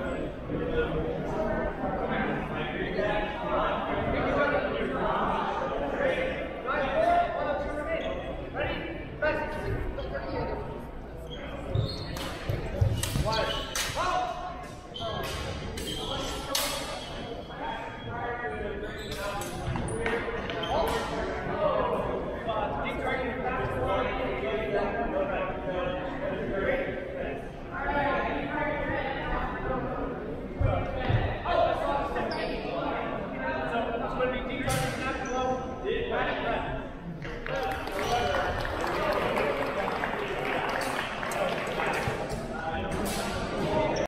Right.